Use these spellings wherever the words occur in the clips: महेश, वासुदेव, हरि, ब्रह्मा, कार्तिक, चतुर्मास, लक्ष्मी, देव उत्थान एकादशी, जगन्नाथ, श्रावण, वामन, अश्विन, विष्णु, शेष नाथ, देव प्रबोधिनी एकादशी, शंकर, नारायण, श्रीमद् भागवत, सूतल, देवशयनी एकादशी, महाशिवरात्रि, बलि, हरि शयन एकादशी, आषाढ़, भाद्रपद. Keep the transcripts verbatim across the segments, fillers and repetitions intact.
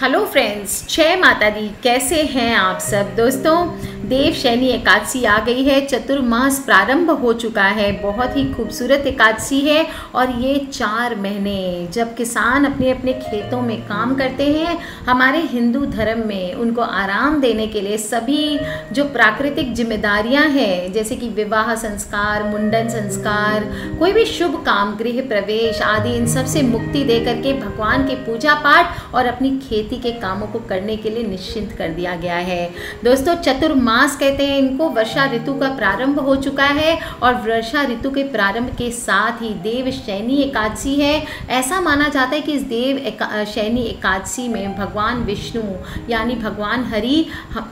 Hello friends, जय माता दी। कैसे हैं आप सब दोस्तों। देवशयनी एकादशी आ गई है, चतुर्मास प्रारंभ हो चुका है। बहुत ही खूबसूरत एकादशी है और ये चार महीने जब किसान अपने अपने खेतों में काम करते हैं, हमारे हिंदू धर्म में उनको आराम देने के लिए सभी जो प्राकृतिक जिम्मेदारियां हैं, जैसे कि विवाह संस्कार, मुंडन संस्कार, कोई भी शुभ काम, गृह प्रवेश आदि, इन सबसे मुक्ति दे करके भगवान के पूजा पाठ और अपनी खेती के कामों को करने के लिए निश्चिंत कर दिया गया है। दोस्तों, चतुर्मास मास कहते हैं इनको। वर्षा ऋतु का प्रारंभ हो चुका है और वर्षा ऋतु के प्रारंभ के साथ ही देवशयनी एकादशी है। ऐसा माना जाता है कि इस देव शयनी एकादशी में भगवान विष्णु यानी भगवान हरि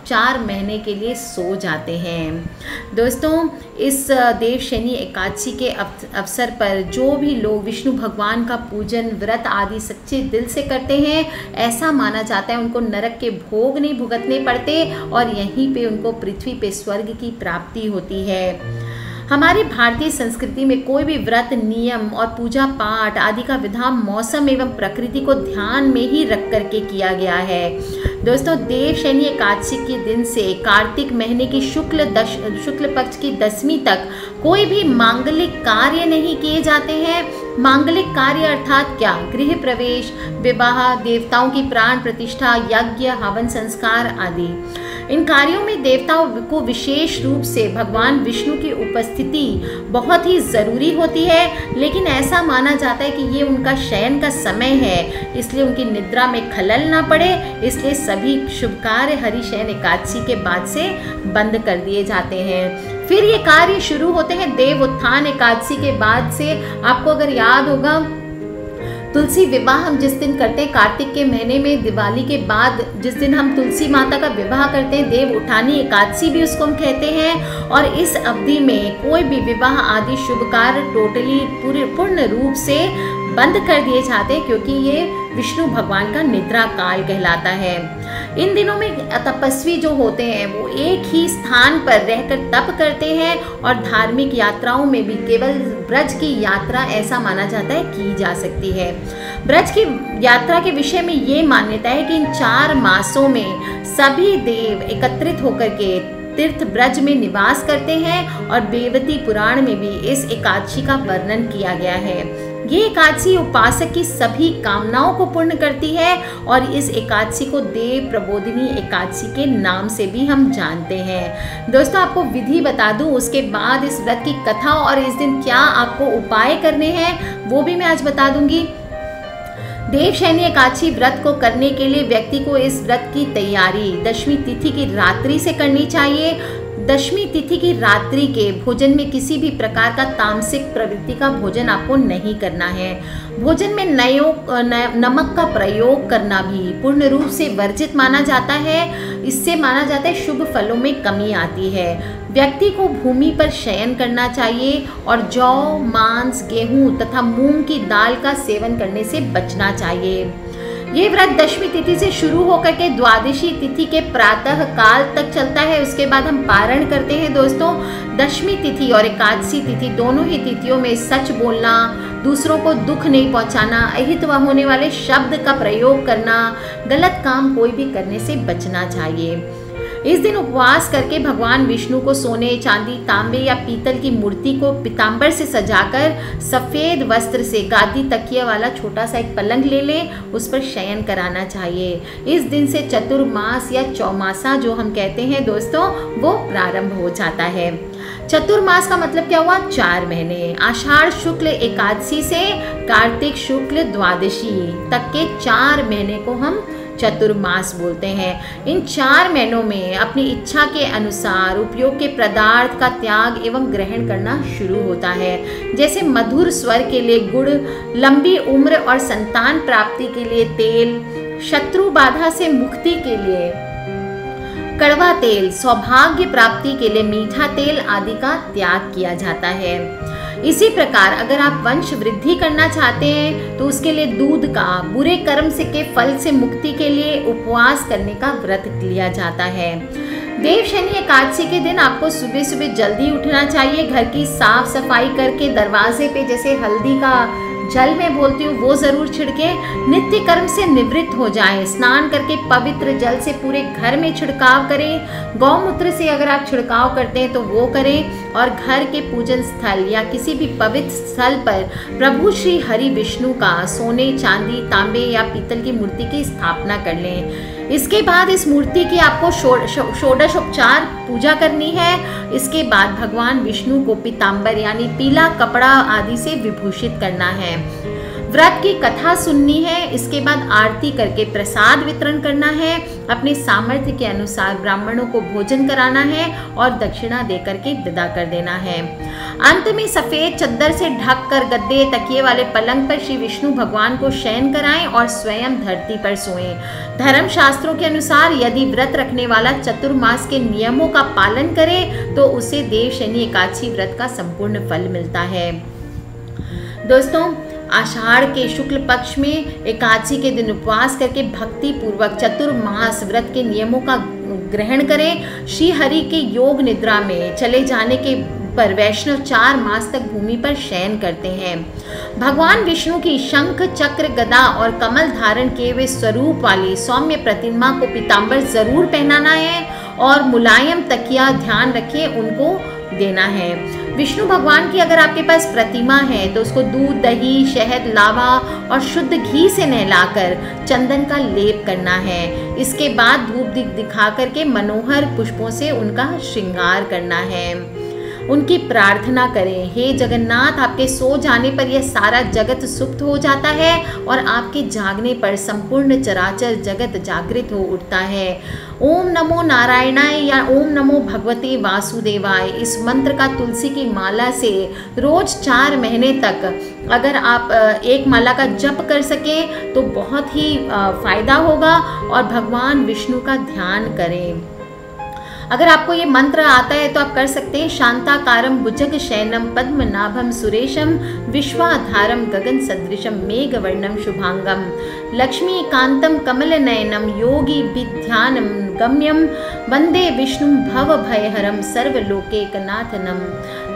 चार महीने के लिए सो जाते हैं। दोस्तों, इस देवशयनी एकादशी के अवसर पर जो भी लोग विष्णु भगवान का पूजन, व्रत आदि सच्चे दिल से करते हैं, ऐसा माना जाता है उनको नरक के भोग नहीं भुगतने पड़ते और यहीं पे उनको पृथ्वी पे स्वर्ग की प्राप्ति होती है। हमारे भारतीय संस्कृति में कोई भी व्रत, नियम और पूजा पाठ आदि का विधान मौसम एवं प्रकृति को ध्यान में ही रख करके किया गया है। दोस्तों, देवशयनी एकादशी के दिन से कार्तिक महीने की शुक्ल दश शुक्ल पक्ष की दसवीं तक कोई भी मांगलिक कार्य नहीं किए जाते हैं। मांगलिक कार्य अर्थात क्या? गृह प्रवेश, विवाह, देवताओं की प्राण प्रतिष्ठा, यज्ञ, हवन संस्कार आदि। इन कार्यों में देवताओं को विशेष रूप से भगवान विष्णु की उपस्थिति बहुत ही ज़रूरी होती है, लेकिन ऐसा माना जाता है कि ये उनका शयन का समय है, इसलिए उनकी निद्रा में खलल ना पड़े, इसलिए सभी शुभ कार्य हरि शयन एकादशी के बाद से बंद कर दिए जाते हैं। फिर ये कार्य शुरू होते हैं देव उत्थान एकादशी के बाद से। आपको अगर याद होगा, तुलसी विवाह हम जिस दिन करते हैं कार्तिक के महीने में, दिवाली के बाद जिस दिन हम तुलसी माता का विवाह करते हैं, देव उठानी एकादशी भी उसको हम कहते हैं। और इस अवधि में कोई भी विवाह आदि शुभ कार्य टोटली पूरे पूर्ण रूप से बंद कर दिए जाते हैं, क्योंकि ये विष्णु भगवान का निद्रा काल कहलाता है। इन दिनों में तपस्वी जो होते हैं वो एक ही स्थान पर रहकर तप करते हैं और धार्मिक यात्राओं में भी केवल ब्रज की यात्रा, ऐसा माना जाता है, की जा सकती है। ब्रज की यात्रा के विषय में ये मान्यता है कि इन चार मासों में सभी देव एकत्रित होकर के तीर्थ ब्रज में निवास करते हैं और वेदवती पुराण में भी इस एकादशी का वर्णन किया गया है। ये एकादशी उपासक की सभी कामनाओं को पूर्ण करती है और इस एकादशी को देव प्रबोधिनी एकादशी के नाम से भी हम जानते हैं। दोस्तों, आपको विधि बता दूं, उसके बाद इस व्रत की कथा और इस दिन क्या आपको उपाय करने हैं वो भी मैं आज बता दूंगी। देवशयनी एकादशी व्रत को करने के लिए व्यक्ति को इस व्रत की तैयारी दशमी तिथि की रात्रि से करनी चाहिए। दशमी तिथि की रात्रि के भोजन में किसी भी प्रकार का तामसिक प्रवृत्ति का भोजन आपको नहीं करना है। भोजन में नयो नमक का प्रयोग करना भी पूर्ण रूप से वर्जित माना जाता है। इससे माना जाता है शुभ फलों में कमी आती है। व्यक्ति को भूमि पर शयन करना चाहिए और जौ, मांस, गेहूं तथा मूंग की दाल का सेवन करने से बचना चाहिए। ये व्रत दशमी तिथि से शुरू होकर के द्वादशी तिथि के प्रातः काल तक चलता है, उसके बाद हम पारण करते हैं। दोस्तों, दशमी तिथि और एकादशी तिथि दोनों ही तिथियों में सच बोलना, दूसरों को दुख नहीं पहुंचाना, अहित व होने वाले शब्द का प्रयोग करना, गलत काम कोई भी करने से बचना चाहिए। इस दिन उपवास करके भगवान विष्णु को सोने, चांदी, तांबे या पीतल की मूर्ति को पीतांबर से सजाकर सफ़ेद वस्त्र से गादी तकिया वाला छोटा सा एक पलंग ले लें, उस पर शयन कराना चाहिए। इस दिन से चतुर्मास या चौमासा जो हम कहते हैं दोस्तों, वो प्रारंभ हो जाता है। चतुर्मास का मतलब क्या हुआ? चार महीने। आषाढ़ शुक्ल एकादशी से कार्तिक शुक्ल द्वादशी तक के चार महीने को हम चतुर्मास बोलते हैं। इन चार महीनों में अपनी इच्छा के अनुसार उपयोग के पदार्थ का त्याग एवं ग्रहण करना शुरू होता है। जैसे मधुर स्वर के लिए गुड़, लंबी उम्र और संतान प्राप्ति के लिए तेल, शत्रु बाधा से मुक्ति के लिए कड़वा तेल, सौभाग्य प्राप्ति के लिए मीठा तेल आदि का त्याग किया जाता है। इसी प्रकार अगर आप वंश वृद्धि करना चाहते हैं तो उसके लिए दूध का, बुरे कर्म से के फल से मुक्ति के लिए उपवास करने का व्रत लिया जाता है। देवशयनी एकादशी के दिन आपको सुबह सुबह जल्दी उठना चाहिए। घर की साफ सफाई करके दरवाजे पे जैसे हल्दी का जल में बोलती हूँ वो जरूर छिड़के। नित्य कर्म से निवृत्त हो जाएं, स्नान करके पवित्र जल से पूरे घर में छिड़काव करें। गौमूत्र से अगर आप छिड़काव करते हैं तो वो करें, और घर के पूजन स्थल या किसी भी पवित्र स्थल पर प्रभु श्री हरि विष्णु का सोने चांदी तांबे या पीतल की मूर्ति की स्थापना कर लें। इसके बाद इस मूर्ति की आपको षोडशोपचार पूजा करनी है। इसके बाद भगवान विष्णु को पीताम्बर यानी पीला कपड़ा आदि से विभूषित करना है। व्रत की कथा सुननी है। इसके बाद आरती करके प्रसाद वितरण करना है। अपने सामर्थ्य के अनुसार ब्राह्मणों को भोजन कराना है और दक्षिणा देकर के विदा कर देना है। अंत में सफेद चद्दर से ढक कर गद्दे तकिए वाले पलंग पर श्री विष्णु भगवान को शयन कराएं और स्वयं धरती पर सोएं। धर्म शास्त्रों के अनुसार यदि व्रत रखने वाला चतुर्मास के नियमों का पालन करे तो उसे देवशयनी एकादशी व्रत का संपूर्ण फल मिलता है। दोस्तों, आषाढ़ के शुक्ल पक्ष में एकादशी के दिन उपवास करके भक्ति पूर्वक चतुर्मास व्रत के नियमों का ग्रहण करें। श्री हरि के योग निद्रा में चले जाने के पर वैष्णव चार मास तक भूमि पर शयन करते हैं। भगवान विष्णु की शंख चक्र गदा और कमल धारण किए हुए स्वरूप वाली सौम्य प्रतिमा को पीताम्बर जरूर पहनाना है और मुलायम तकिया ध्यान रखें उनको देना है। विष्णु भगवान की अगर आपके पास प्रतिमा है तो उसको दूध, दही, शहद, लावा और शुद्ध घी से नहलाकर चंदन का लेप करना है। इसके बाद धूप दिखा करके मनोहर पुष्पों से उनका श्रृंगार करना है। उनकी प्रार्थना करें, हे जगन्नाथ, आपके सो जाने पर यह सारा जगत सुप्त हो जाता है और आपके जागने पर संपूर्ण चराचर जगत जागृत हो उठता है। ओम नमो नारायणाय या ओम नमो भगवते वासुदेवाय, इस मंत्र का तुलसी की माला से रोज चार महीने तक अगर आप एक माला का जप कर सकें तो बहुत ही फायदा होगा। और भगवान विष्णु का ध्यान करें। अगर आपको ये मंत्र आता है तो आप कर सकते हैं, शांताकारम भुजग शयनम पद्मनाभम सुरेशम विश्वाधारम गगन सदृशम मेघवर्णम शुभांगम लक्ष्मीकांतम कमलनयनम योगी विध्यानम गम्यम वंदे विष्णु भवभयहरम सर्वलोकेकनाथनम।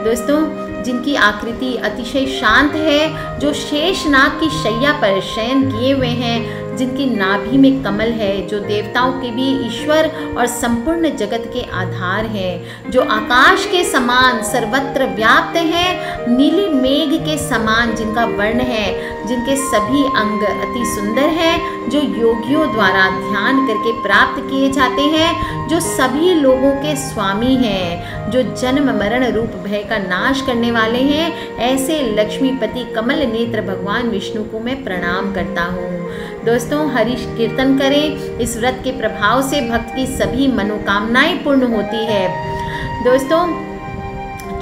दोस्तों, जिनकी आकृति अतिशय शांत है, जो शेष नाथ की शैया पर शयन किए हुए हैं, जिनकी नाभि में कमल है, जो देवताओं के भी ईश्वर और संपूर्ण जगत के आधार हैं, जो आकाश के समान सर्वत्र व्याप्त हैं, नीले मेघ के समान जिनका वर्ण है, जिनके सभी अंग अति सुंदर हैं, जो योगियों द्वारा ध्यान करके प्राप्त किए जाते हैं, जो सभी लोगों के स्वामी हैं, जो जन्म मरण रूप भय का नाश करने वाले हैं, ऐसे लक्ष्मीपति कमल नेत्र भगवान विष्णु को मैं प्रणाम करता हूँ। दोस्तों, हरि कीर्तन करें। इस व्रत के प्रभाव से भक्त की सभी मनोकामनाएं पूर्ण होती है। दोस्तों,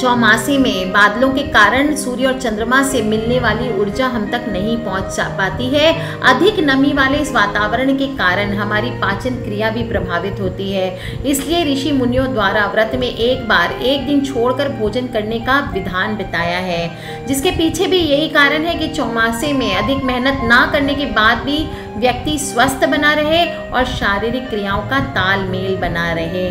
चौमासे में बादलों के कारण सूर्य और चंद्रमा से मिलने वाली ऊर्जा हम तक नहीं पहुंच पाती है। अधिक नमी वाले इस वातावरण के कारण हमारी पाचन क्रिया भी प्रभावित होती है। इसलिए ऋषि मुनियों द्वारा व्रत में एक बार एक दिन छोड़कर भोजन करने का विधान बताया है, जिसके पीछे भी यही कारण है कि चौमासे में अधिक मेहनत ना करने के बाद भी व्यक्ति स्वस्थ बना रहे और शारीरिक क्रियाओं का तालमेल बना रहे।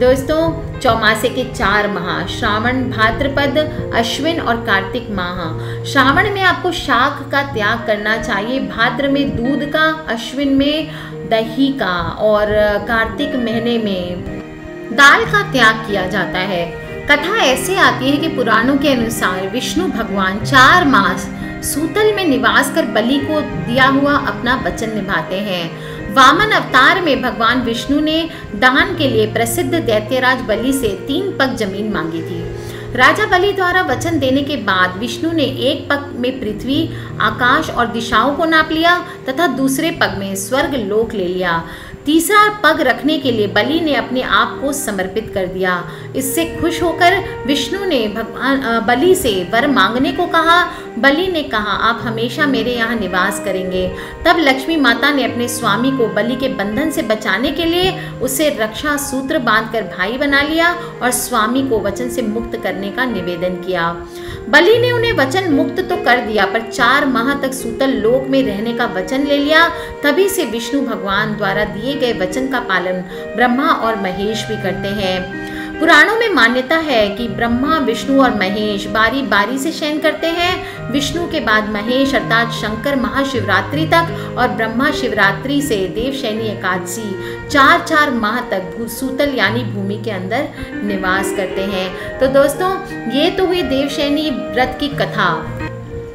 दोस्तों, चौमासे के चार माह श्रावण, भाद्रपद, अश्विन और कार्तिक माह। श्रावण में आपको शाक का त्याग करना चाहिए, भाद्र में दूध का, अश्विन में दही का और कार्तिक महीने में दाल का त्याग किया जाता है। कथा ऐसे आती है कि पुराणों के अनुसार विष्णु भगवान चार मास सूतल में निवास कर बलि को दिया हुआ अपना वचन निभाते हैं। वामन अवतार में भगवान विष्णु ने दान के लिए प्रसिद्ध दैत्यराज बलि से तीन पग जमीन मांगी थी। राजा बलि द्वारा वचन देने के बाद विष्णु ने एक पग में पृथ्वी, आकाश और दिशाओं को नाप लिया तथा दूसरे पग में स्वर्ग लोक ले लिया। तीसरा पग रखने के लिए बलि ने अपने आप को समर्पित कर दिया। इससे खुश होकर विष्णु ने भगवान बलि से वर मांगने को कहा। बलि ने कहा, आप हमेशा मेरे यहाँ निवास करेंगे। तब लक्ष्मी माता ने अपने स्वामी को बलि के बंधन से बचाने के लिए उसे रक्षा सूत्र बांधकर भाई बना लिया और स्वामी को वचन से मुक्त करने का निवेदन किया। बलि ने उन्हें वचन मुक्त तो कर दिया पर चार माह तक सूतल लोक में रहने का वचन ले लिया। तभी से विष्णु भगवान द्वारा दिए गए वचन का पालन ब्रह्मा और महेश भी करते हैं। पुराणों में मान्यता है कि ब्रह्मा, विष्णु और महेश बारी बारी से शयन करते हैं। विष्णु के बाद महेश अर्थात शंकर महाशिवरात्रि तक और ब्रह्मा शिवरात्रि से देवशयनी एकादशी चार चार माह तक सूतल यानी भूमि के अंदर निवास करते हैं। तो दोस्तों, ये तो हुई देवशयनी व्रत की कथा।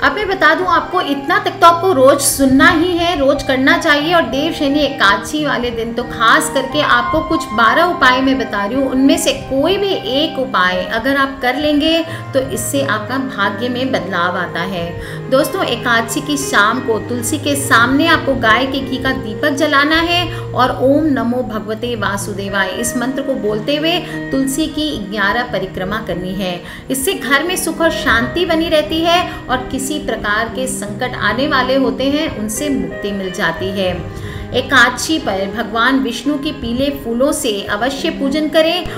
अब मैं बता दूं आपको, इतना तक तो आपको रोज सुनना ही है, रोज करना चाहिए। और देवशयनी एकादशी वाले दिन तो खास करके आपको कुछ बारह उपाय मैं बता रही हूँ, उनमें से कोई भी एक उपाय अगर आप कर लेंगे तो इससे आपका भाग्य में बदलाव आता है। दोस्तों, एकादशी की शाम को तुलसी के सामने आपको गाय के घी का दीपक जलाना है और ओम नमो भगवते वासुदेवाय इस मंत्र को बोलते हुए तुलसी की ग्यारह परिक्रमा करनी है। इससे घर में सुख और शांति बनी रहती है और किसी प्रकार के संकट आने वाले होते हैं उनसे मुक्ति मिल जाती है। एकादशी पर भगवान विष्णु की पीले फूलों से अवश्य पूजन करें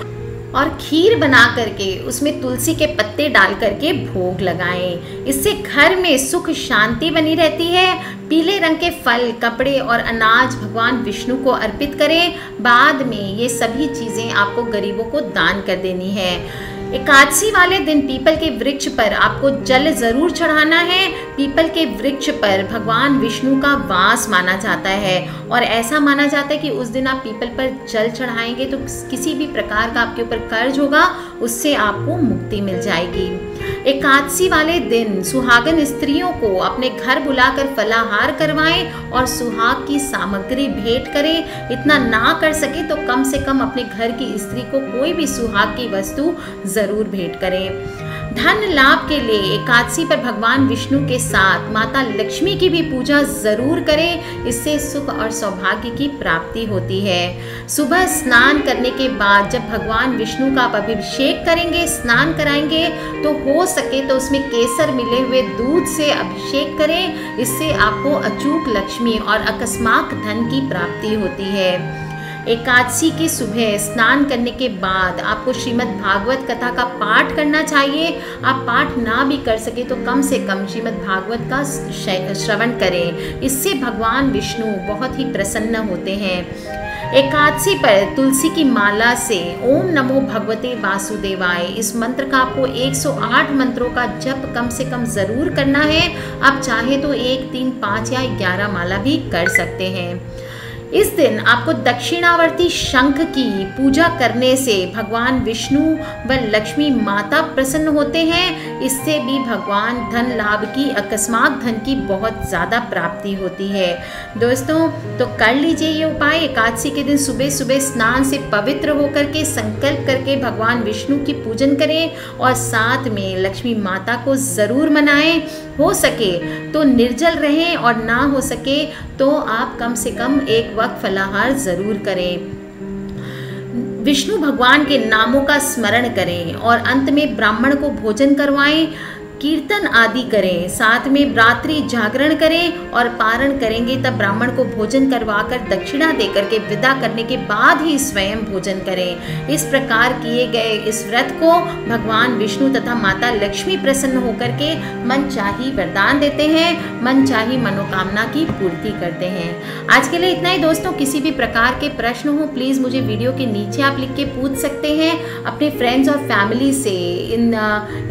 और खीर बना करके उसमें तुलसी के पत्ते डाल करके भोग लगाएं। इससे घर में सुख शांति बनी रहती है। पीले रंग के फल, कपड़े और अनाज भगवान विष्णु को अर्पित करें। बाद में ये सभी चीज़ें आपको गरीबों को दान कर देनी है। एकादशी वाले दिन पीपल के वृक्ष पर आपको जल जरूर चढ़ाना है। पीपल के वृक्ष पर भगवान विष्णु का वास माना जाता है और ऐसा माना जाता है कि उस दिन आप पीपल पर जल चढ़ाएंगे तो किसी भी प्रकार का आपके ऊपर कर्ज होगा, उससे आपको मुक्ति मिल जाएगी। एकादशी वाले दिन सुहागन स्त्रियों को अपने घर बुलाकर फलाहार करवाएं और सुहाग की सामग्री भेंट करें। इतना ना कर सके तो कम से कम अपने घर की स्त्री को कोई भी सुहाग की वस्तु जरूर भेंट करें। धन लाभ के लिए एकादशी पर भगवान विष्णु के साथ माता लक्ष्मी की भी पूजा जरूर करें। इससे सुख और सौभाग्य की प्राप्ति होती है। सुबह स्नान करने के बाद जब भगवान विष्णु का आप अभिषेक करेंगे, स्नान कराएंगे, तो हो सके तो उसमें केसर मिले हुए दूध से अभिषेक करें। इससे आपको अचूक लक्ष्मी और अकस्मात धन की प्राप्ति होती है। एकादशी की सुबह स्नान करने के बाद आपको श्रीमद् भागवत कथा का पाठ करना चाहिए। आप पाठ ना भी कर सके तो कम से कम श्रीमद् भागवत का श्रवण करें। इससे भगवान विष्णु बहुत ही प्रसन्न होते हैं। एकादशी पर तुलसी की माला से ओम नमो भगवते वासुदेवाय इस मंत्र का आपको एक सौ आठ मंत्रों का जप कम से कम ज़रूर करना है। आप चाहे तो एक, तीन, पाँच या ग्यारह माला भी कर सकते हैं। इस दिन आपको दक्षिणावर्ती शंख की पूजा करने से भगवान विष्णु व लक्ष्मी माता प्रसन्न होते हैं। इससे भी भगवान धन लाभ की, अकस्मात धन की बहुत ज़्यादा प्राप्ति होती है। दोस्तों, तो कर लीजिए ये उपाय। एकादशी के दिन सुबह सुबह स्नान से पवित्र होकर के संकल्प करके भगवान विष्णु की पूजन करें और साथ में लक्ष्मी माता को ज़रूर मनाएं। हो सके तो निर्जल रहें और ना हो सके तो आप कम से कम एक वक्त फलाहार ज़रूर करें। विष्णु भगवान के नामों का स्मरण करें और अंत में ब्राह्मण को भोजन करवाएं। कीर्तन आदि करें, साथ में रात्रि जागरण करें और पारण करेंगे तब ब्राह्मण को भोजन करवाकर दक्षिणा देकर के विदा करने के बाद ही स्वयं भोजन करें। इस प्रकार किए गए इस व्रत को भगवान विष्णु तथा माता लक्ष्मी प्रसन्न होकर के मनचाही वरदान देते हैं, मनचाही मनोकामना की पूर्ति करते हैं। आज के लिए इतना ही दोस्तों। किसी भी प्रकार के प्रश्न हो प्लीज़ मुझे वीडियो के नीचे आप लिख के पूछ सकते हैं। अपने फ्रेंड्स और फैमिली से इन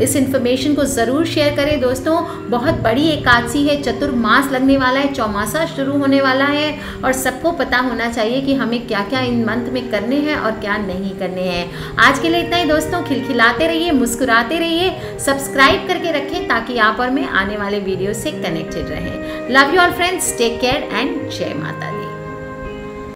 इस इन्फॉर्मेशन को ज़रूर शेयर करें। दोस्तों, बहुत बड़ी एकादशी है, चतुर्मास लगने वाला है, चौमासा शुरू होने वाला है और सबको पता होना चाहिए कि हमें क्या क्या इन मंथ में करने हैं और क्या नहीं करने हैं। आज के लिए इतना ही दोस्तों। खिलखिलाते रहिए, मुस्कुराते रहिए, सब्सक्राइब करके रखें ताकि आप और मैं आने वाले वीडियो से कनेक्टेड रहें। Love you all friends, take care and जय माता दी।